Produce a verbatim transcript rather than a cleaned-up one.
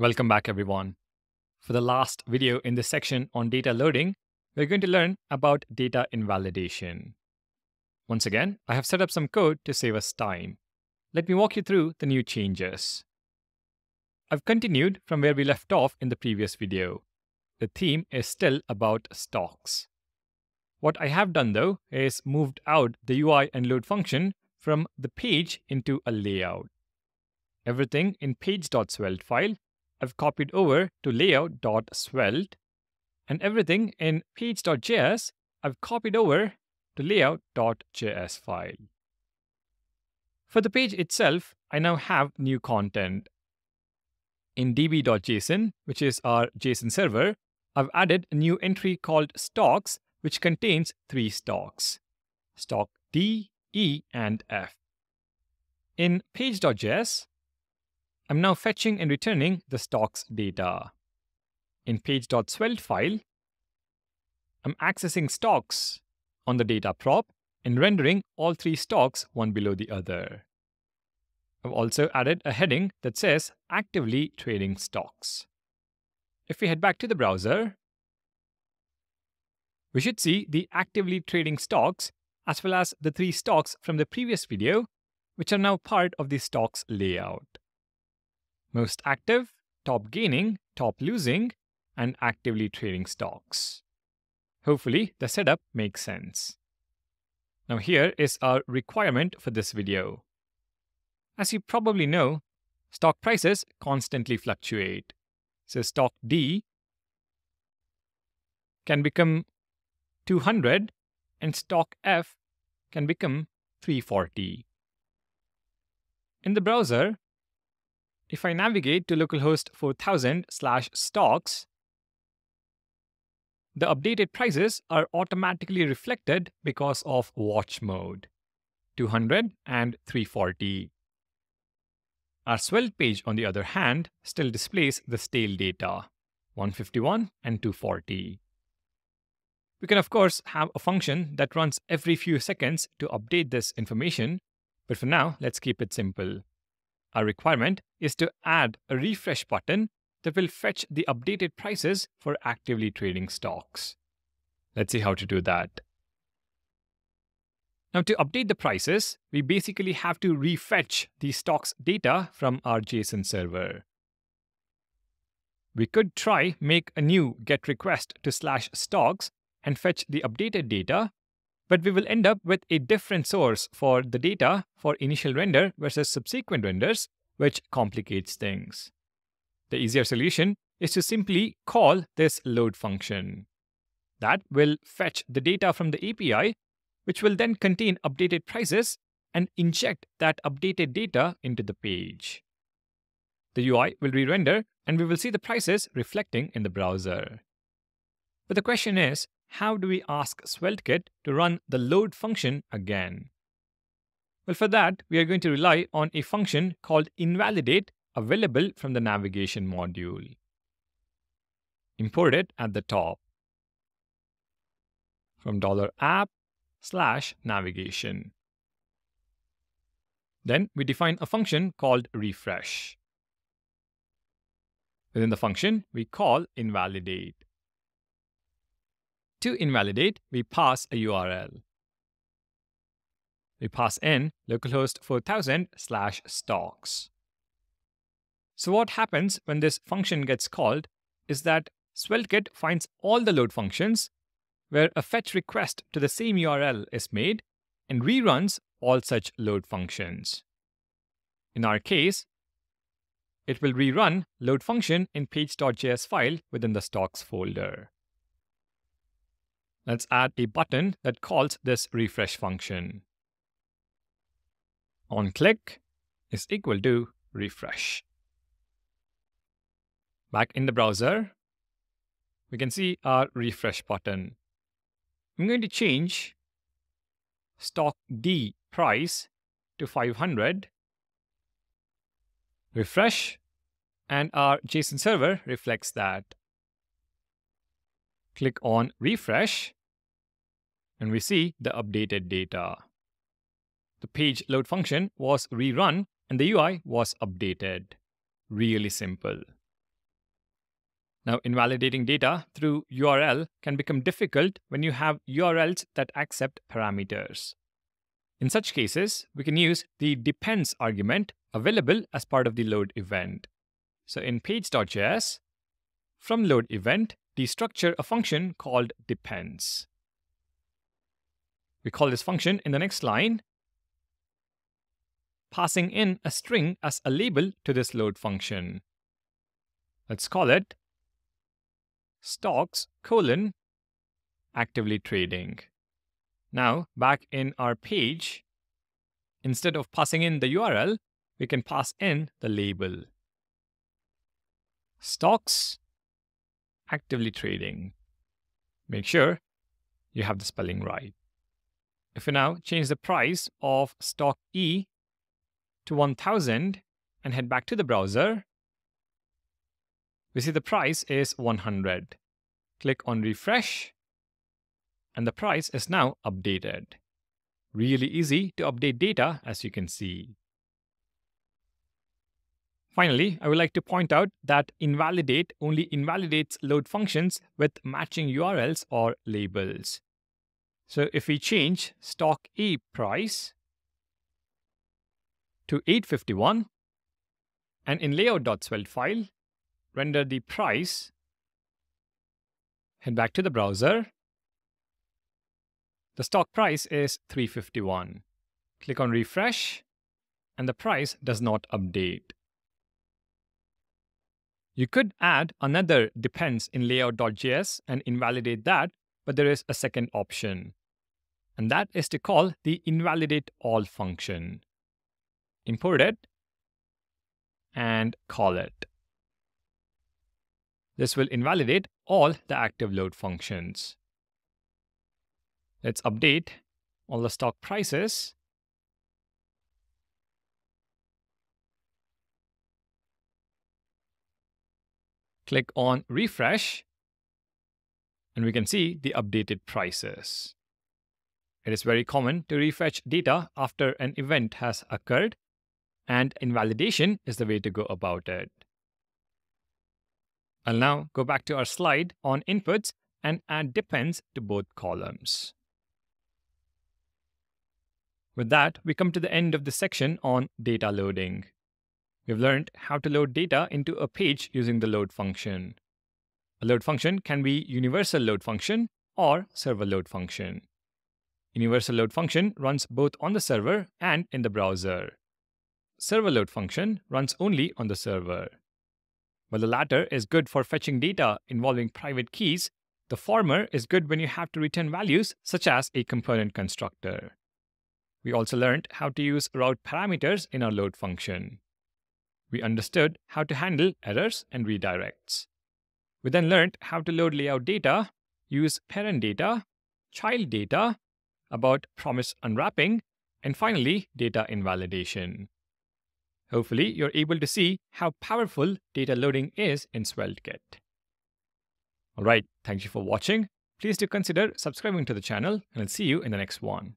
Welcome back, everyone. For the last video in this section on data loading, we're going to learn about data invalidation. Once again, I have set up some code to save us time. Let me walk you through the new changes. I've continued from where we left off in the previous video. The theme is still about stocks. What I have done, though, is moved out the U I and load function from the page into a layout. Everything in page.svelte file I've copied over to layout.svelte, and everything in page.js I've copied over to layout.js file. For the page itself, I now have new content. In d b dot j s o n, which is our JSON server, I've added a new entry called stocks, which contains three stocks: stock D, E, and F. In page.js, I'm now fetching and returning the stocks data. In page.svelte file, I'm accessing stocks on the data prop and rendering all three stocks one below the other. I've also added a heading that says actively trading stocks. If we head back to the browser, we should see the actively trading stocks as well as the three stocks from the previous video, which are now part of the stocks layout. Most active, top gaining, top losing, and actively trading stocks. Hopefully, the setup makes sense. Now here is our requirement for this video. As you probably know, stock prices constantly fluctuate. So stock D can become two hundred and stock F can become three forty. In the browser, if I navigate to localhost four thousand slash stocks, the updated prices are automatically reflected because of watch mode, two hundred and three forty. Our Svelte page, on the other hand, still displays the stale data, one fifty-one and two forty. We can, of course, have a function that runs every few seconds to update this information, but for now, let's keep it simple. Our requirement is to add a refresh button that will fetch the updated prices for actively trading stocks. Let's see how to do that. Now, to update the prices, we basically have to refetch the stocks data from our JSON server. We could try make a new get request to slash stocks and fetch the updated data, but we will end up with a different source for the data for initial render versus subsequent renders, which complicates things. The easier solution is to simply call this load function. That will fetch the data from the A P I, which will then contain updated prices and inject that updated data into the page. The U I will re-render and we will see the prices reflecting in the browser. But the question is, how do we ask SvelteKit to run the load function again? Well, for that, we are going to rely on a function called invalidate, available from the navigation module. Import it at the top from $app slash navigation. Then we define a function called refresh. Within the function, we call invalidate. To invalidate, we pass a U R L. We pass in localhost four thousand slash stocks. So what happens when this function gets called is that SvelteKit finds all the load functions where a fetch request to the same U R L is made and reruns all such load functions. In our case, it will rerun load function in page.js file within the stocks folder. Let's add a button that calls this refresh function. OnClick is equal to refresh. Back in the browser, we can see our refresh button. I'm going to change stock D price to five hundred, refresh, and our JSON server reflects that. Click on refresh, and we see the updated data. The page load function was rerun and the U I was updated. Really simple. Now, invalidating data through U R L can become difficult when you have U R Ls that accept parameters. In such cases, we can use the depends argument available as part of the load event. So in page.js, from load event, destructure a function called depends. We call this function in the next line, passing in a string as a label to this load function. Let's call it stocks colon actively trading. Now, back in our page, instead of passing in the U R L, we can pass in the label. Stocks actively trading. Make sure you have the spelling right. If we now change the price of stock E to one thousand and head back to the browser, we see the price is one hundred. Click on refresh, and the price is now updated. Really easy to update data, as you can see. Finally, I would like to point out that invalidate only invalidates load functions with matching U R Ls or labels. So if we change stock A price to eight fifty-one, and in layout.svelte file, render the price, head back to the browser, the stock price is three fifty-one. Click on refresh, and the price does not update. You could add another depends in layout.js and invalidate that, but there is a second option. And that is to call the invalidateAll function. Import it and call it. This will invalidate all the active load functions. Let's update all the stock prices. Click on refresh, and we can see the updated prices. It is very common to refetch data after an event has occurred, and invalidation is the way to go about it. I'll now go back to our slide on inputs and add depends to both columns. With that, we come to the end of the section on data loading. We've learned how to load data into a page using the load function. A load function can be universal load function or server load function. Universal load function runs both on the server and in the browser. Server load function runs only on the server. While the latter is good for fetching data involving private keys, the former is good when you have to return values such as a component constructor. We also learned how to use route parameters in our load function. We understood how to handle errors and redirects. We then learned how to load layout data, use parent data, child data, about promise unwrapping, and finally, data invalidation. Hopefully, you're able to see how powerful data loading is in SvelteKit. All right, thank you for watching. Please do consider subscribing to the channel, and I'll see you in the next one.